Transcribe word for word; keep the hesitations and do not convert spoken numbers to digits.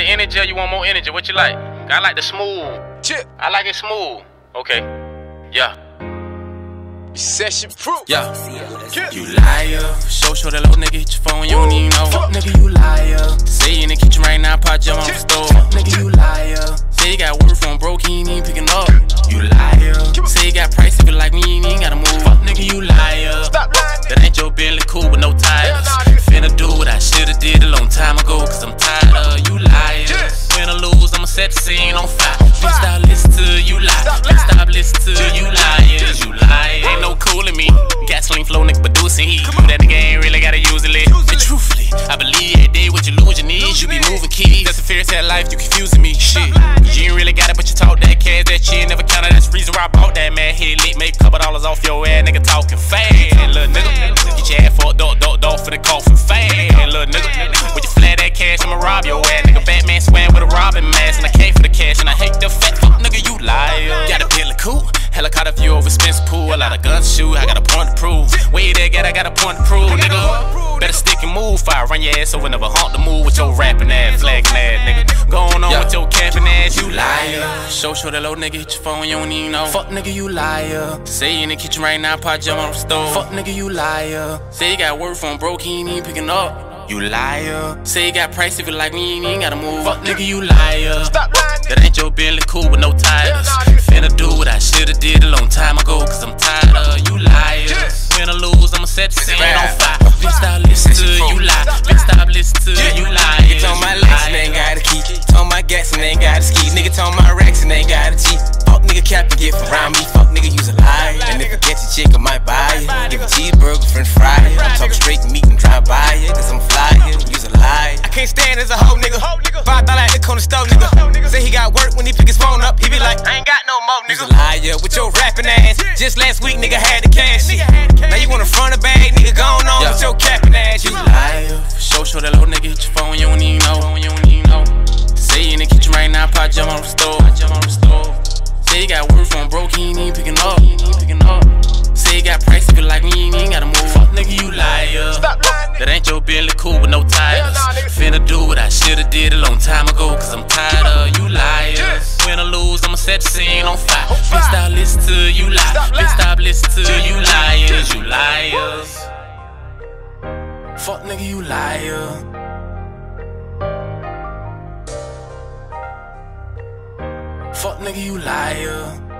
the energy or you want more energy? What you like? I like the smooth. Chip. I like it smooth. Okay. Yeah. Recession proof. Yeah. You liar. Show, show that little nigga hit your phone. You don't even know. Fuck. Nigga, you liar. Say you in the kitchen right now, pop jump on the store. Nigga, you liar. Say you got work from broke, he ain't even picking up. You liar. Say you got price if you like me, you ain't gotta move. Fuck, nigga, you liar. Stop lying. That ain't your Bentley cool with no tires. Finna do what I shoulda did a long time ago, cause I'm tired of you liars. Win or lose, I'ma set the scene on fire. Please stop listening to you liars. Please stop listening to you liars. You liars. Ain't no cool in me. Gasoline flow, nigga, producing heat. That nigga ain't really gotta use it. And truthfully, I believe every day what you lose, you need. You be moving keys. That's the fairest of life, you confusing me. Shit. You ain't really got it, but you talk that cash. That shit never counted. That's the reason why I bought that man. Hit lit, make a couple dollars off your ass, nigga, talking fast. Little nigga, get your ass fucked up, dog, dog for the coffin fast. Little nigga, when you flat that cash, I'ma rob your ass. Nigga, Batman swam with a Robin mask, and I came for the cash, and I hate the fat fuck, nigga, you liar. Got a pill of cool, helicopter view over Spence pool. A lot of guns shoot, I got a point to prove. Way that got, I got a point to prove, nigga. Better stick and move, fire, run your ass over, never haunt the move with your rapping ass, flagging ass, nigga. Going on with your camping ass, you liar. Show, show that little nigga hit your phone, you don't even know. Fuck, nigga, you liar. Say you in the kitchen right now, pop jump on the store. Fuck, nigga, you liar. Say you got work from broke, he ain't even picking up. You liar. Say you got price if you like me, you ain't gotta move. Fuck, nigga, you liar. Stop lying. That ain't your Bentley cool with no tires. Finna do what I shoulda did a long time ago, cause I'm tired of you liars. Win or lose, I'ma set the scene on fire. Bitch, stop listening to you lie. Bitch, stop listening to you lie. Nigga, on my legs and ain't got a key. On my gas and ain't got a ski. Nigga, on my racks and ain't got a cheat. Fuck, nigga, cap and get from around me. Fuck, nigga, use a liar. And if I get your chick, I might buy it. Give a cheeseburger, french fry it. I'm talking straight meat and drive by it, cause I'm fly. Use a lie. I can't stand as a hoe nigga. Five dollar at the corner store nigga. Say he got work when he pick his phone up. He be like, I ain't got no more nigga. Use a liar with your rapping ass. Just last week nigga had the cash. Now you wanna front a bag nigga, gone on with your capping ass. You liar. Show, show that little nigga hit your phone, you don't even know. Say you in the kitchen right now, pop jump on the store. Say you got work from broke, he ain't even picking up. Say you got price if you like me, you ain't gotta move. Fuck nigga, you liar. Stop lying. That ain't your Bentley cool with no tires. Finna do what I shoulda did a long time ago, cause I'm tired of you liars. Win or lose, I'ma set the scene on fire. Bitch, stop listening to you liars. Bitch, stop listening to you liars. You liars. Fuck nigga, you liar. Fuck nigga, you liar.